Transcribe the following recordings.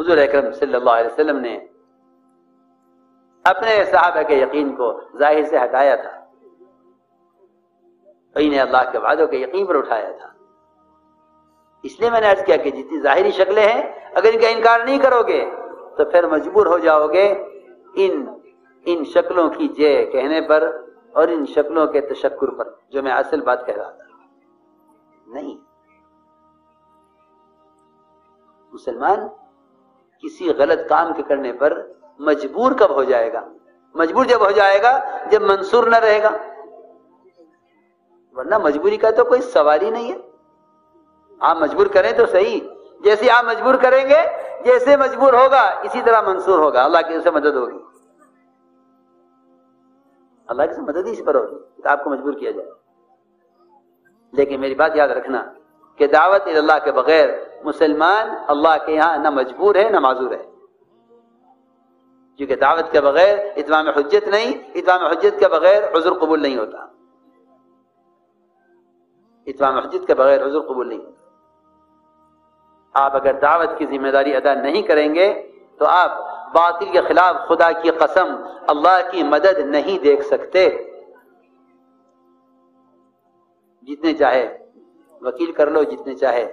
हुजूर अकरम सल्लल्लाहु अलैहि वसल्लम ने अपने सहाबा के यकीन को जाहिर से हटाया था, इन्हें अल्लाह के वादों के यकीन पर उठाया था। इसलिए मैंने अर्ज किया कि जितनी जाहिरी शक्लें हैं अगर इनका इनकार नहीं करोगे तो फिर मजबूर हो जाओगे इन शक्लों की जय कहने पर और इन शक्लों के तशक्कुर पर, जो मैं असल बात कह रहा था। नहीं, मुसलमान किसी गलत काम के करने पर मजबूर कब हो जाएगा? मजबूर जब हो जाएगा जब मंसूर न रहेगा, वरना मजबूरी का तो कोई सवाल ही नहीं है। आप मजबूर करें तो सही, जैसे आप मजबूर करेंगे जैसे मजबूर होगा इसी तरह मंसूर होगा। अल्लाह की उससे मदद होगी, अल्लाह की मदद ही इस पर होगी तो आपको मजबूर किया जाए। लेकिन मेरी बात याद रखना कि दावत अल्लाह के बगैर मुसलमान अल्लाह के यहाँ ना मजबूर है ना माजूर है, क्योंकि दावत के बगैर इत्माम हुज्जत नहीं, इत्माम हुज्जत के बगैर उज़्र कबूल नहीं होता, इत्माम हुज्जत के बगैर उज़्र कबूल नहीं होता। आप अगर दावत की जिम्मेदारी अदा नहीं करेंगे तो आप बातिल के खिलाफ खुदा की कसम अल्लाह की मदद नहीं देख सकते। जितने चाहे वकील कर लो, जितने चाहे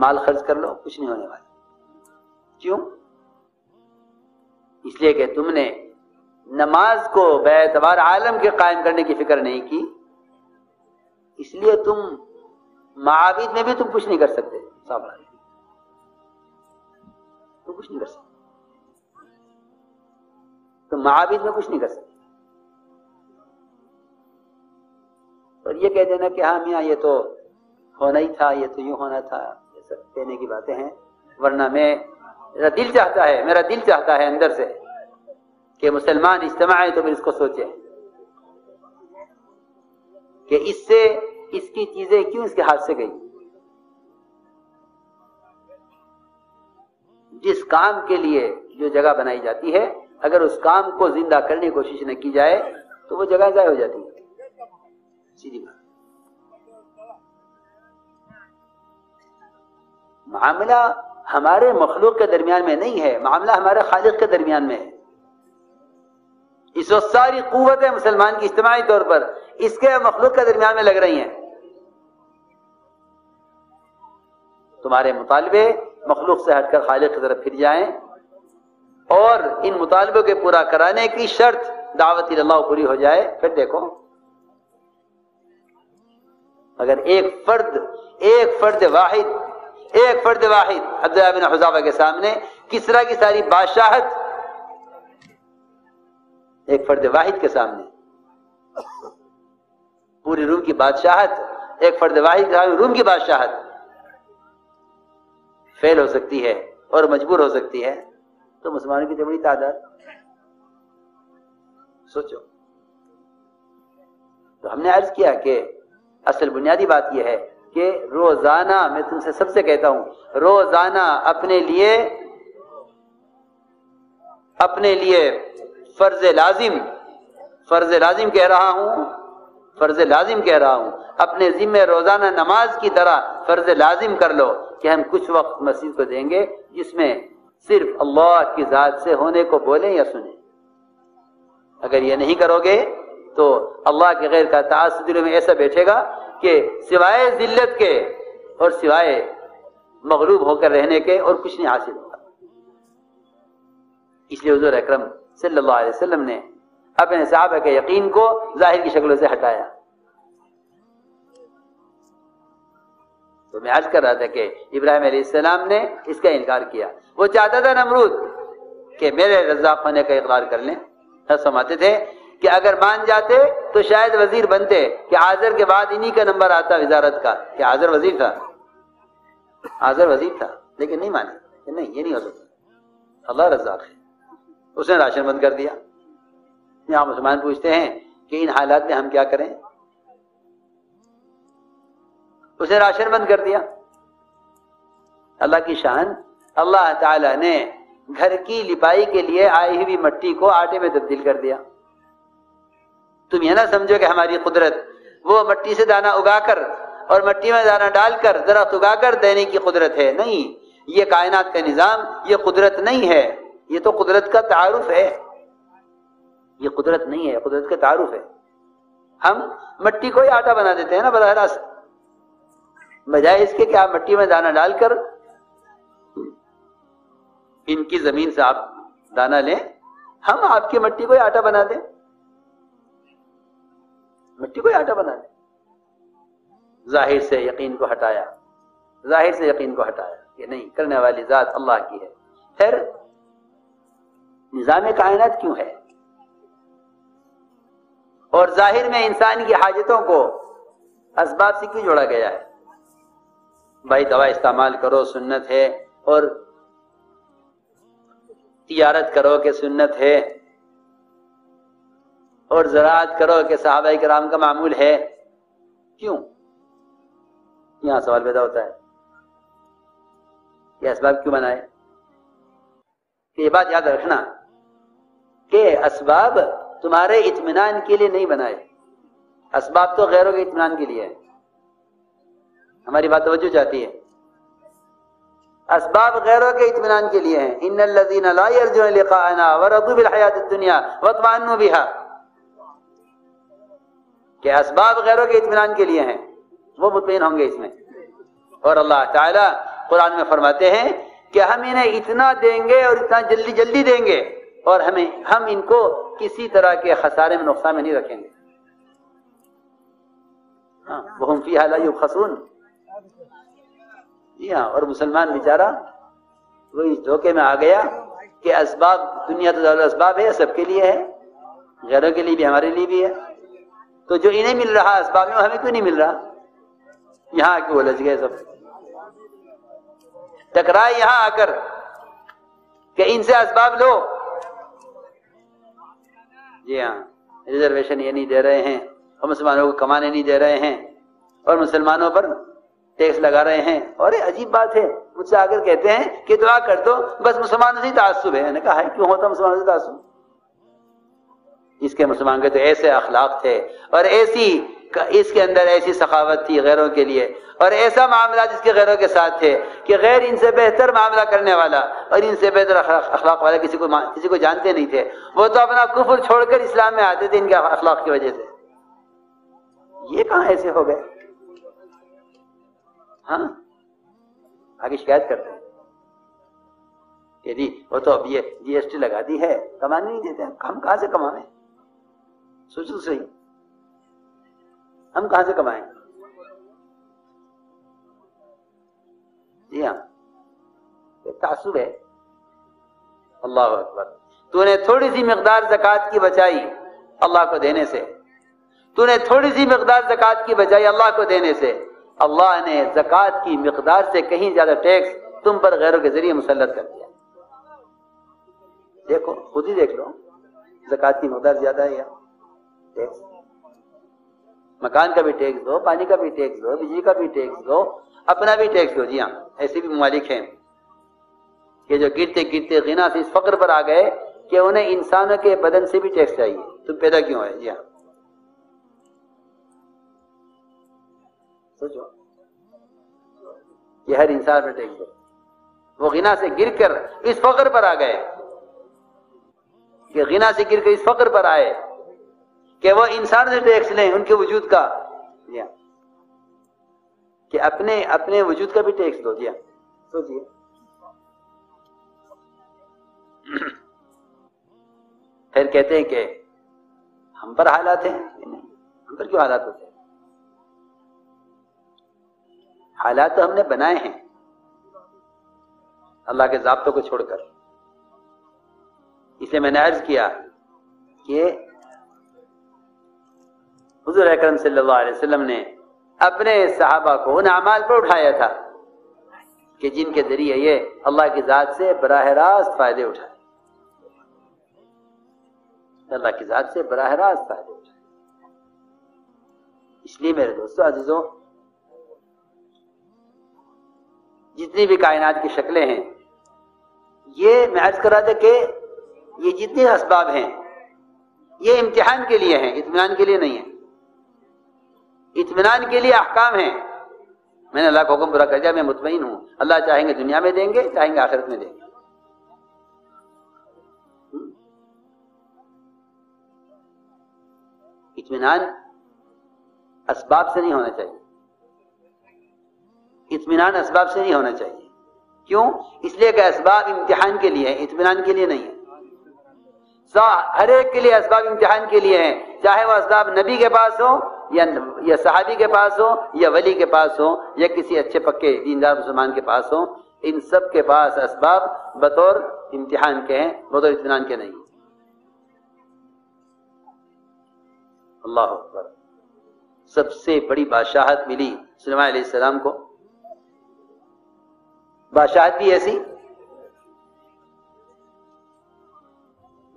माल खर्च कर लो, कुछ नहीं होने वाला। क्यों? इसलिए कि तुमने नमाज को बेतबार आलम के कायम करने की फिक्र नहीं की, इसलिए तुम माआबिद में भी तुम कुछ नहीं कर सकते। तुम कुछ नहीं कर सकते, तुम माआबिद में कुछ नहीं कर सकते। और ये कह देना कि हाँ मियाँ ये तो होना ही था, ये तो यूं होना था, ये सब कहने की बातें हैं। वरना मेरा दिल चाहता है अंदर से कि मुसलमान इज्तिमा है तो फिर इसको सोचे कि इससे इसकी चीजें क्यों इसके हाथ से गई। जिस काम के लिए जो जगह बनाई जाती है अगर उस काम को जिंदा करने की कोशिश न की जाए तो वो जगह जाया हो जाती है, सीधी बात। मामला हमारे मखलूक के दरमियान में नहीं है, मामला हमारे खालिक के दरमियान में है। इस वक्त सारी कुव्वतें मुसलमान की इज्तिमाई तौर पर इसके मखलूक के दरमियान में लग रही हैं। तुम्हारे मुतालबे मखलूक से हटकर खालिक की तरफ फिर जाएं और इन मुतालबों के पूरा कराने की शर्त दावत इल्लाह पूरी हो जाए, फिर देखो। अगर एक फर्द वाहिद अब्दुल्लाह बिन हुज़ाफा के सामने किसरा की सारी बादशाहत एक फर्द वाहिद के सामने, पूरी रूम की बादशाहत एक फर्द वाहिद के सामने रूम की बादशाहत फेल हो सकती है और मजबूर हो सकती है, तो मुसलमानों की तो बड़ी तादाद। सोचो। तो हमने अर्ज किया कि असल बुनियादी बात यह है कि रोजाना, मैं तुमसे सबसे कहता हूं, रोजाना अपने लिए फर्ज लाजिम कह रहा हूं अपने जिम्मे रोजाना नमाज की तरह फर्ज लाजिम कर लो कि हम कुछ वक्त मस्जिद को देंगे जिसमें सिर्फ अल्लाह की जात से होने को बोले या सुने। अगर ये नहीं करोगे तो अल्लाह के गैर का ताअस्सुब दिलों में ऐसा बैठेगा कि सिवाय जिल्लत के और सिवाय मगलूब होकर रहने के और कुछ नहीं हासिल होगा। इसलिए हुजूर अकरम सल्लल्लाहु अलैहि वसल्लम ने अपने सहाबा के यकीन को जाहिर की शक्लों से हटाया। तो मैं आज कर रहा था कि इब्राहिम अलैहिस्सलाम ने इसका इनकार किया। वो चाहता था नमरूद कि मेरे रज़्ज़ाक़ होने का इकरार कर लें। समाते थे कि अगर मान जाते तो शायद वजीर बनते, कि आजर के बाद इन्हीं का नंबर आता विजारत का, कि आजर वजीर था। लेकिन नहीं माने कि नहीं, ये नहीं हो सकता, अल्लाह रज़्ज़ाक़ है। उसने राशन बंद कर दिया। यहाँ मुसलमान पूछते हैं कि इन हालात में हम क्या करें? उसने राशन बंद कर दिया। अल्लाह की शान, अल्लाह ताला ने घर की लिपाई के लिए आई हुई मिट्टी को आटे में तब्दील कर दिया। तुम यह ना समझो कि हमारी कुदरत वो मिट्टी से दाना उगाकर और मिट्टी में दाना डालकर दरख्त उगाकर देने की कुदरत है, नहीं। ये कायनात का निज़ाम, ये कुदरत नहीं है, ये तो कुदरत का तारुफ है, ये कुदरत नहीं है, कुदरत का तारुफ है। हम मिट्टी को ही आटा बना देते हैं ना बराह रास्त, बजाय इसके कि आप मिट्टी में दाना डालकर इनकी जमीन से आप दाना लें, हम आपकी मिट्टी को ही आटा बना दें, मिट्टी को ही आटा बना दें। जाहिर से यकीन को हटाया, जाहिर से यकीन को हटाया कि नहीं, करने वाली जात अल्लाह की है। फिर निज़ाम कायनात क्यों है? और जाहिर में इंसान की हाजतों को असबाब से क्यों जोड़ा गया है? भाई दवा इस्तेमाल करो सुन्नत है, और तिजारत करो के सुन्नत है, और ज़राअत करो के सहाबाए किराम का मामूल है, क्यों? यहाँ सवाल पैदा होता है, ये असबाब क्यों बनाए? ये बात याद रखना कि असबाब तुम्हारे इत्मीनान के लिए नहीं बनाए, असबाब तो गैरों के इत्मीनान के लिए है। हमारी बात तवज्जो चाहती है। असबाब गैरों के इत्मीनान के लिए हैं। इन्नल लज़ीना ला यरजून लिक़ाअना वरज़ू बिल हयातिद दुनिया वतमअन्नु बिहा, के असबाब गैरों के इत्मीनान के लिए हैं, वो मुतमईन होंगे इसमें। और अल्लाह ताला कुरान में फरमाते हैं कि हम इन्हें इतना देंगे और इतना जल्दी जल्दी देंगे, और हमें हम इनको किसी तरह के खसारे में, नुकसान में नहीं रखेंगे। हाँ, वहुम फीहा ला युबखसून। जी हाँ, और मुसलमान बेचारा वो इस धोखे में आ गया कि असबाब, दुनिया तो दारुल असबाब है, सबके लिए है, गैरों के लिए भी, हमारे लिए भी है। तो जो इन्हें मिल रहा असबाब में, हमें क्यों नहीं मिल रहा? यहाँ आके उलझ गए सब, टकराए यहाँ आकर कि इनसे असबाब लो। जी हाँ, रिजर्वेशन ये नहीं दे रहे हैं, और मुसलमानों को कमाने नहीं दे रहे हैं, और मुसलमानों पर टैक्स लगा रहे हैं। और अजीब बात है, मुझसे आकर कहते हैं कि दुआ कर दो, बस मुसलमानों से तासुब है। मैंने कहा है क्यों होता मुसलमानों से तासुब? इसके मुसलमान के तो ऐसे अखलाक थे, और ऐसी इसके अंदर ऐसी सखावत थी गैरों के लिए, और ऐसा मामला जिसके गैरों के साथ थे कि गैर इनसे बेहतर मामला करने वाला और इनसे बेहतर अखलाक वाला किसी को जानते नहीं थे। वो तो अपना कुफर छोड़कर इस्लाम में आते थे इनके अखलाक की वजह से। ये कहाँ ऐसे हो गए? हाँ, आगे शिकायत करते हैं कि जी वो तो अब ये GST लगा दी है, कमाने नहीं देते। हम कहाँ से कमाएं? सोचो सही, हम कहाँ से कमाएं? जी हाँ, तासुब है। अल्लाह अकबर। तूने थोड़ी सी मकदार ज़कात की बचाई अल्लाह को देने से, तूने थोड़ी सी मकदार ज़कात की बचाई अल्लाह को देने से, अल्लाह ने ज़कात की मकदार से कहीं ज्यादा टैक्स तुम पर गैरों के जरिए मुसल्लत कर दिया। देखो, खुद ही देख लो, ज़कात की मकदार ज्यादा है या टैक्स? मकान का भी टैक्स दो, पानी का भी टैक्स दो, बिजली का भी टैक्स दो, अपना भी टैक्स दो। जी हाँ, ऐसे भी ममालिक हैं कि जो गिरते गिरते गिना से इस फक्र पर आ गए कि उन्हें इंसानों के बदन से भी टैक्स चाहिए। तुम पैदा क्यों है? जी हाँ, सोचो, ये हर इंसान पर टैक्स दो। वो गिना से गिरकर इस फक्र पर आ गए कि गिना से गिरकर इस फक्र पर आए कि वह इंसान से टैक्स लें, उनके वजूद का। जी कि अपने अपने वजूद का भी टैक्स दो। जी सोचिए, फिर कहते हैं कि हम पर हालात हैं। नहीं, हम पर क्यों हालात होते हैं? हालात तो हमने बनाए हैं अल्लाह के ज़ाब्तों को छोड़कर। इसे मैंने अर्ज किया कि हुज़ूर अकरम सल्लल्लाहु अलैहि वसल्लम ने अपने सहाबा को उन अमाल पर उठाया था कि जिनके जरिए ये अल्लाह की ज़ात से बराह रास्त फायदे उठाए, अल्लाह की ज़ात से बराह रास्त फायदे उठाए। इसलिए मेरे दोस्तों अजीजों, जितनी भी कायनात की शक्लें हैं, ये मैं अर्ज कर रहा था कि ये जितने असबाब हैं ये इम्तिहान के लिए हैं, इत्मीनान के लिए नहीं है। इत्मीनान के लिए अहकाम हैं, मैंने अल्लाह का हुक्म पूरा कर दिया, मैं मुतमईन हूँ। अल्लाह चाहेंगे दुनिया में देंगे, चाहेंगे आखिरत में देंगे। इत्मीनान असबाब से नहीं होना चाहिए, इत्मीनान असबाब से नहीं होना चाहिए। क्यों? इसलिए कि असबाब इम्तिहान के लिए है, इत्मीनान के लिए नहीं है। हर एक के लिए असबाब इम्तिहान के लिए है, चाहे वह असबाब नबी के पास हो या सहाबी के पास हो या वली के पास हो या किसी अच्छे पक्के दीनदार मुसलमान के पास हो। इन सब के पास असबाब बतौर इम्तिहान के हैं, बतौर इत्मीनान के नहीं। अल्लाह अकबर। सबसे बड़ी बादशाहत मिली सुलेमान अलैहिस्सलाम को, बादशाहत भी ऐसी,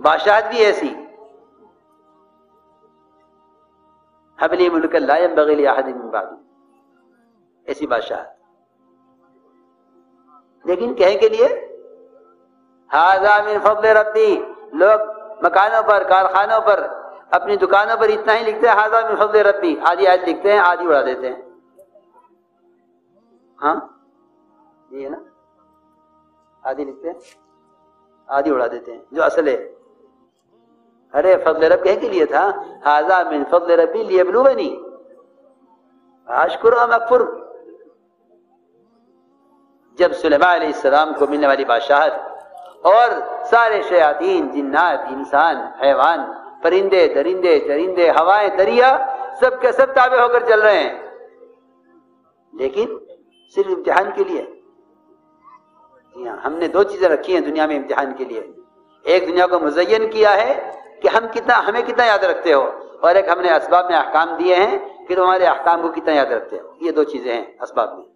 बादशाहत भी ऐसी। हबली मुल्क ला यंबगी लिअहद मिन बादी, ऐसी बादशाहत। लेकिन कहे के लिए हाजा मिन फज़्ल रब्बी, लोग मकानों पर, कारखानों पर, अपनी दुकानों पर इतना ही लिखते हैं, हाजा मिन फज़्ल रब्बी, आधी आयत लिखते हैं, आधी उड़ा देते हैं। हाँ ये है ना, आधी लिखते हैं आधी उड़ा देते हैं जो असल है। अरे फजल रब कह के लिए था, हाजा मिन फजल रबी लियब्लुवनी अशकुर अम अकफुर। जब सुलेमान अलैहिस्सलाम को मिलने वाली बादशाहत और सारे शयातीन, जिन्नात, इंसान, हैवान, परिंदे, दरिंदे, चरिंदे, हवाएं, दरिया, सब के सब ताबे होकर चल रहे हैं, लेकिन सिर्फ इम्तिहान के लिए। हमने दो चीजें रखी हैं दुनिया में इम्तिहान के लिए, एक दुनिया को मुजय्यन किया है कि हम कितना, हमें कितना याद रखते हो, और एक हमने असबाब में अहकाम दिए हैं कि तुम्हारे अहकाम को कितना याद रखते हो। ये दो चीजें हैं असबाब में।